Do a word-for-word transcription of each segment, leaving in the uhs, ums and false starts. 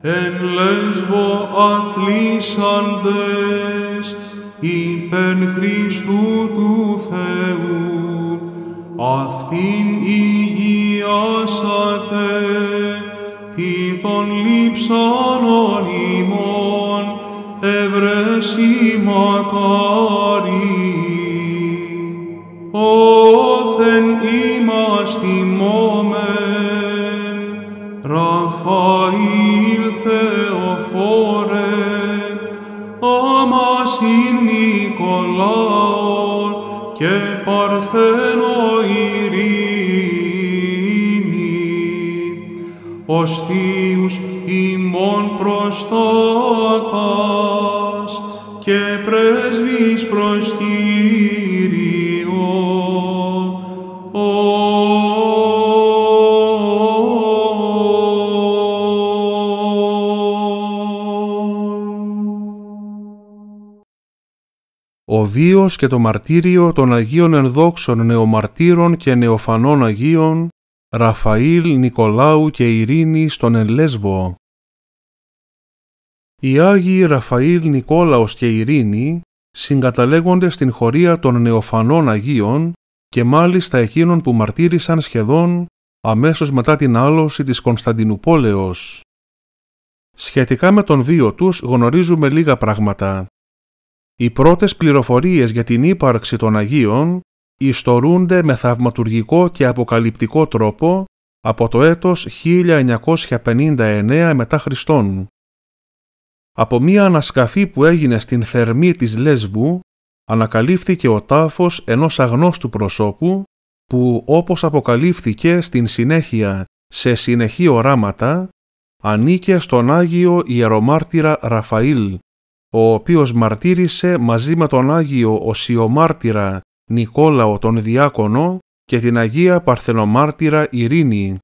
Εν Λέσβο αθλήσαντες υπεν Χριστού του Θεού, αυτήν υγιάσατε, τι των λείψανον ημών, ευρέσει μακάρι. Όθεν ημάς τιμώμεν, Ραφαήλ Θεοφόρε, αμασίν Νικολάον και Παρθένο Ειρήνη, ως θείους ημών προστάτας και πρέσβης προς Κύριο. Ο βίος και το μαρτύριο των Αγίων ενδόξων νεομαρτύρων και νεοφανών Αγίων, Ραφαήλ, Νικολάου και Ειρήνη στον εν Λέσβο. Οι Άγιοι Ραφαήλ, Νικόλαος και Ειρήνη συγκαταλέγονται στην χωρία των νεοφανών Αγίων και μάλιστα εκείνων που μαρτύρησαν σχεδόν αμέσως μετά την άλωση της Κωνσταντινουπόλεως. Σχετικά με τον βίο τους γνωρίζουμε λίγα πράγματα. Οι πρώτες πληροφορίες για την ύπαρξη των Αγίων ιστορούνται με θαυματουργικό και αποκαλυπτικό τρόπο από το έτος χίλια εννιακόσια πενήντα εννέα μετά Χριστόν. Από μία ανασκαφή που έγινε στην Θερμή της Λέσβου ανακαλύφθηκε ο τάφος ενός αγνώστου προσώπου που, όπως αποκαλύφθηκε στην συνέχεια σε συνεχή οράματα, ανήκε στον Άγιο Ιερομάρτυρα Ραφαήλ, ο οποίος μαρτύρησε μαζί με τον Άγιο Οσιομάρτυρα Νικόλαο τον Διάκονο και την Αγία Παρθενομάρτυρα Ειρήνη.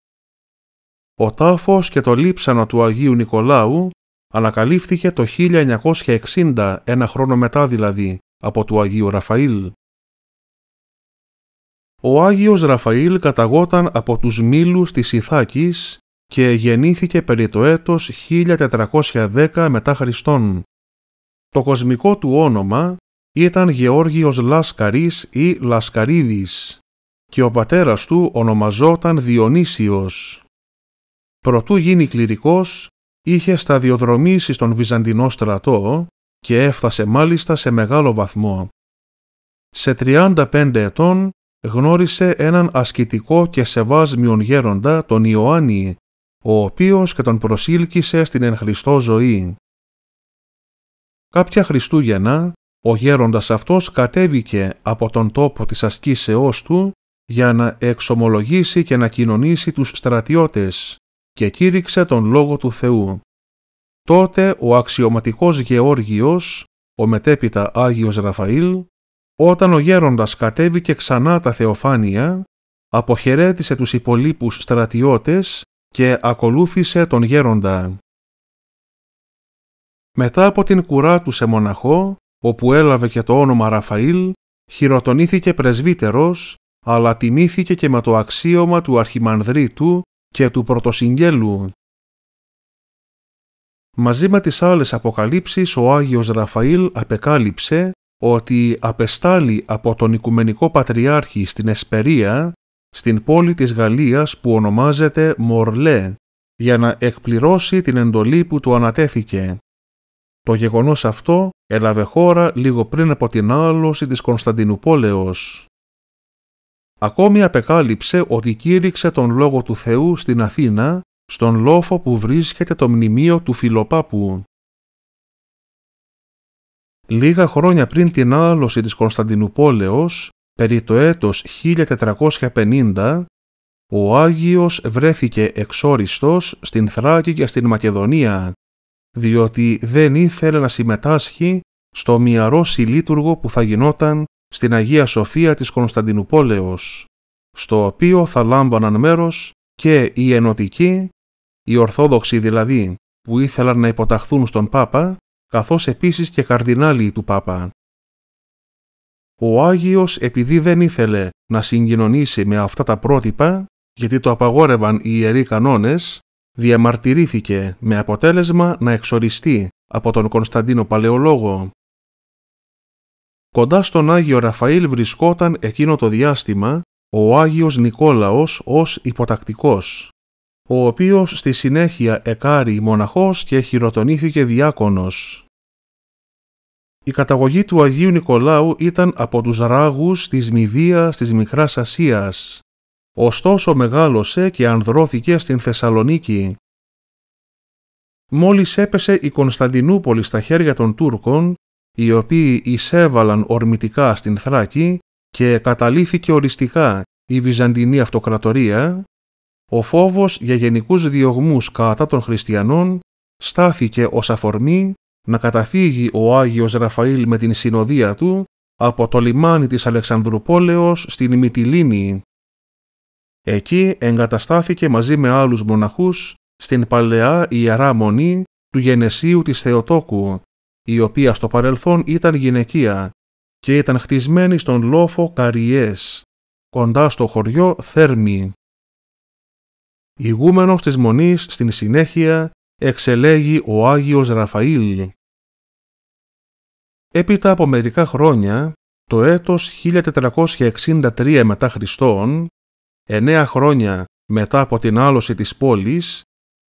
Ο τάφος και το λείψανο του Αγίου Νικολάου ανακαλύφθηκε το χίλια εννιακόσια εξήντα, ένα χρόνο μετά δηλαδή από του Αγίου Ραφαήλ. Ο Άγιος Ραφαήλ καταγόταν από τους μήλους της Ιθάκης και γεννήθηκε περί το έτος χίλια τετρακόσια δέκα μετά Χριστόν. Το κοσμικό του όνομα ήταν Γεώργιος Λασκαρίς ή Λασκαρίδης και ο πατέρας του ονομαζόταν Διονύσιος. Προτού γίνει κληρικός, είχε σταδιοδρομήσει στον Βυζαντινό στρατό και έφτασε μάλιστα σε μεγάλο βαθμό. Σε τριάντα πέντε ετών γνώρισε έναν ασκητικό και σεβάσμιον γέροντα, τον Ιωάννη, ο οποίος και τον προσήλκησε στην εν Χριστώ ζωή. Κάποια Χριστούγεννα, ο γέροντας αυτός κατέβηκε από τον τόπο της ασκήσεώς του για να εξομολογήσει και να κοινωνήσει τους στρατιώτες και κήρυξε τον Λόγο του Θεού. Τότε ο αξιωματικός Γεώργιος, ο μετέπειτα Άγιος Ραφαήλ, όταν ο γέροντας κατέβηκε ξανά τα Θεοφάνεια, αποχαιρέτησε τους υπολείπους στρατιώτες και ακολούθησε τον γέροντα. Μετά από την κουρά του σε μοναχό, όπου έλαβε και το όνομα Ραφαήλ, χειροτονήθηκε πρεσβύτερος, αλλά τιμήθηκε και με το αξίωμα του αρχιμανδρίτου και του πρωτοσυγγέλου. Μαζί με τις άλλες αποκαλύψεις, ο Άγιος Ραφαήλ απεκάλυψε ότι απεστάλλει από τον Οικουμενικό Πατριάρχη στην Εσπερία, στην πόλη της Γαλλίας που ονομάζεται Μορλέ, για να εκπληρώσει την εντολή που του ανατέθηκε. Το γεγονός αυτό έλαβε χώρα λίγο πριν από την άλωση της Κωνσταντινουπόλεως. Ακόμη απεκάλυψε ότι κήρυξε τον Λόγο του Θεού στην Αθήνα, στον λόφο που βρίσκεται το μνημείο του Φιλοπάππου. Λίγα χρόνια πριν την άλωση της Κωνσταντινουπόλεως, περί το έτος χίλια τετρακόσια πενήντα, ο Άγιος βρέθηκε εξόριστος στην Θράκη και στην Μακεδονία, διότι δεν ήθελε να συμμετάσχει στο μυαρό συλλήτουργο που θα γινόταν στην Αγία Σοφία της Κωνσταντινουπόλεως, στο οποίο θα λάμβαναν μέρος και οι ενωτικοί, οι Ορθόδοξοι δηλαδή, που ήθελαν να υποταχθούν στον Πάπα, καθώς επίσης και καρδινάλοι του Πάπα. Ο Άγιος, επειδή δεν ήθελε να συγκοινωνήσει με αυτά τα πρότυπα, γιατί το απαγόρευαν οι ιεροί κανόνες, διαμαρτυρήθηκε με αποτέλεσμα να εξοριστεί από τον Κωνσταντίνο Παλαιολόγο. Κοντά στον Άγιο Ραφαήλ βρισκόταν εκείνο το διάστημα ο Άγιος Νικόλαος ως υποτακτικός, ο οποίος στη συνέχεια εκάρει μοναχός και χειροτονήθηκε διάκονος. Η καταγωγή του Αγίου Νικολάου ήταν από τους Ράγους της Μυδίας της Μικράς Ασίας, ωστόσο μεγάλωσε και ανδρώθηκε στην Θεσσαλονίκη. Μόλις έπεσε η Κωνσταντινούπολη στα χέρια των Τούρκων, οι οποίοι εισέβαλαν ορμητικά στην Θράκη και καταλήθηκε οριστικά η Βυζαντινή Αυτοκρατορία, ο φόβος για γενικούς διωγμούς κατά των χριστιανών στάθηκε ως αφορμή να καταφύγει ο Άγιος Ραφαήλ με την συνοδεία του από το λιμάνι της Αλεξανδρουπόλεως στην Μυτιλήνη. Εκεί εγκαταστάθηκε μαζί με άλλους μοναχούς στην παλαιά Ιερά Μονή του Γενεσίου της Θεοτόκου, η οποία στο παρελθόν ήταν γυναικεία και ήταν χτισμένη στον λόφο Καριές, κοντά στο χωριό Θέρμη. Ηγούμενος της Μονής στην συνέχεια εξελέγει ο Άγιος Ραφαήλ. Έπειτα από μερικά χρόνια, το έτος χίλια τετρακόσια εξήντα τρία μετά Χριστόν, εννέα χρόνια μετά από την άλωση της πόλης,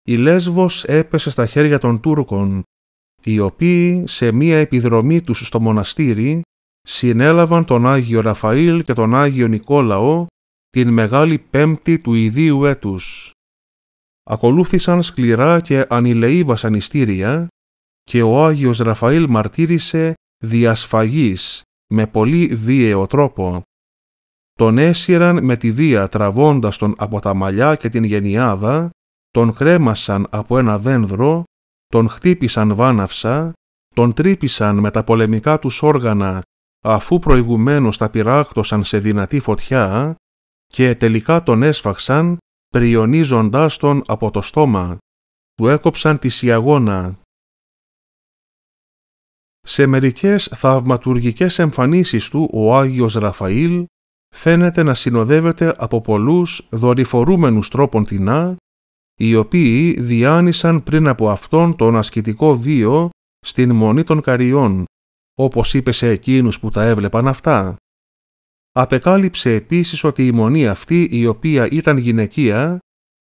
η Λέσβος έπεσε στα χέρια των Τούρκων, οι οποίοι σε μία επιδρομή τους στο μοναστήρι συνέλαβαν τον Άγιο Ραφαήλ και τον Άγιο Νικόλαο την Μεγάλη Πέμπτη του ιδίου έτους. Ακολούθησαν σκληρά και ανηλαιή βασανιστήρια και ο Άγιος Ραφαήλ μαρτύρησε διασφαγής με πολύ βίαιο τρόπο. Τον έσυραν με τη βία τραβώντας τον από τα μαλλιά και την γενιάδα, τον κρέμασαν από ένα δένδρο, τον χτύπησαν βάναυσα, τον τρύπησαν με τα πολεμικά τους όργανα αφού προηγουμένως τα πυράκτωσαν σε δυνατή φωτιά και τελικά τον έσφαξαν πριονίζοντάς τον από το στόμα. Του έκοψαν τη σιαγώνα. Σε μερικές θαυματουργικές εμφανίσεις του ο Άγιος Ραφαήλ φαίνεται να συνοδεύεται από πολλούς δορυφορούμενους τρόπον τεινά, οι οποίοι διάνυσαν πριν από αυτόν τον ασκητικό βίο στην Μονή των Καριών, όπως είπε σε εκείνους που τα έβλεπαν αυτά. Απεκάλυψε επίσης ότι η μονή αυτή, η οποία ήταν γυναικεία,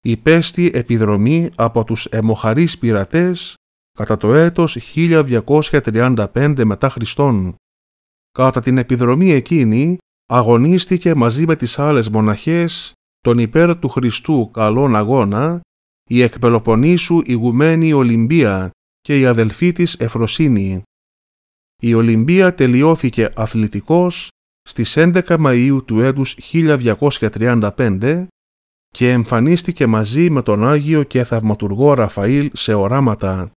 υπέστη επιδρομή από τους αιμοχαρείς πειρατές κατά το έτος χίλια διακόσια τριάντα πέντε μετά Χριστόν. Κατά την επιδρομή εκείνη αγωνίστηκε μαζί με τις άλλες μοναχές τον υπέρ του Χριστού καλόν αγώνα η εκ Πελοποννήσου ηγουμένη Ολυμπία και η αδελφή της Εφροσύνη. Η Ολυμπία τελειώθηκε αθλητικός στις έντεκα Μαΐου του έτους χίλια διακόσια τριάντα πέντε και εμφανίστηκε μαζί με τον Άγιο και Θαυματουργό Ραφαήλ σε οράματα.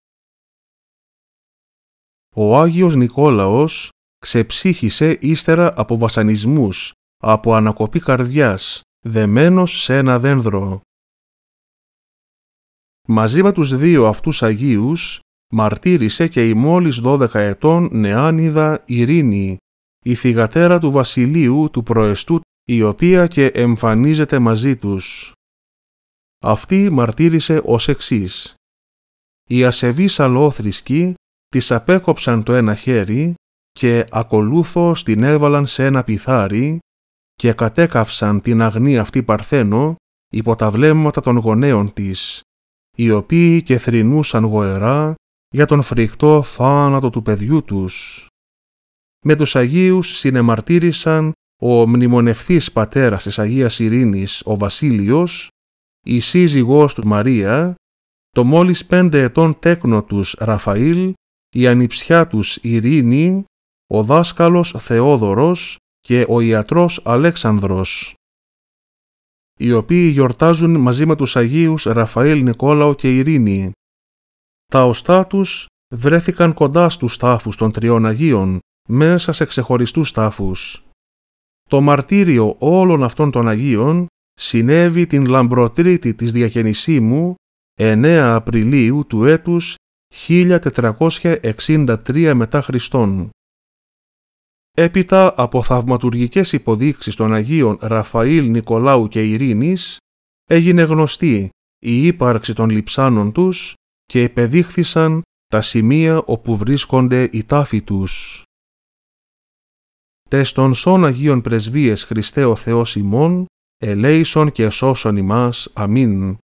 Ο Άγιος Νικόλαος ξεψύχησε ύστερα από βασανισμούς, από ανακοπή καρδιάς, δεμένος σε ένα δένδρο. Μαζί με τους δύο αυτούς Αγίους μαρτύρησε και η μόλις δώδεκα ετών νεάνιδα Ειρήνη, η θυγατέρα του Βασιλείου του Προεστού, η οποία και εμφανίζεται μαζί τους. Αυτή μαρτύρησε ως εξής. Οι ασεβείς αλόθρησκοι της απέκοψαν το ένα χέρι και ακολούθως την έβαλαν σε ένα πιθάρι και κατέκαυσαν την αγνή αυτή παρθένο υπό τα βλέμματα των γονέων της, οι οποίοι και θρηνούσαν γοερά για τον φρικτό θάνατο του παιδιού τους. Με τους Αγίους συνεμαρτύρησαν ο μνημονευτής πατέρας της Αγίας Ειρήνης, ο Βασίλειος, η σύζυγός του Μαρία, το μόλις πέντε ετών τέκνο τους Ραφαήλ, η ανιψιά τους Ειρήνη, ο δάσκαλος Θεόδωρος και ο ιατρός Αλέξανδρος, οι οποίοι γιορτάζουν μαζί με τους Αγίους Ραφαήλ, Νικόλαο και Ειρήνη. Τα οστά τους βρέθηκαν κοντά στους τάφους των τριών Αγίων, μέσα σε ξεχωριστούς τάφους. Το μαρτύριο όλων αυτών των Αγίων συνέβη την Λαμπροτρίτη της Διακαινησίμου, εννέα Απριλίου του έτους χίλια τετρακόσια εξήντα τρία μετά Χριστόν. Έπειτα από θαυματουργικές υποδείξεις των Αγίων Ραφαήλ, Νικολάου και Ειρήνης, έγινε γνωστή η ύπαρξη των λειψάνων τους και επεδείχθησαν τα σημεία όπου βρίσκονται οι τάφοι τους. Τες των σών Αγίων Πρεσβείες Χριστέ ο Θεός ημών, ελέησον και σώσον ημάς. Αμήν.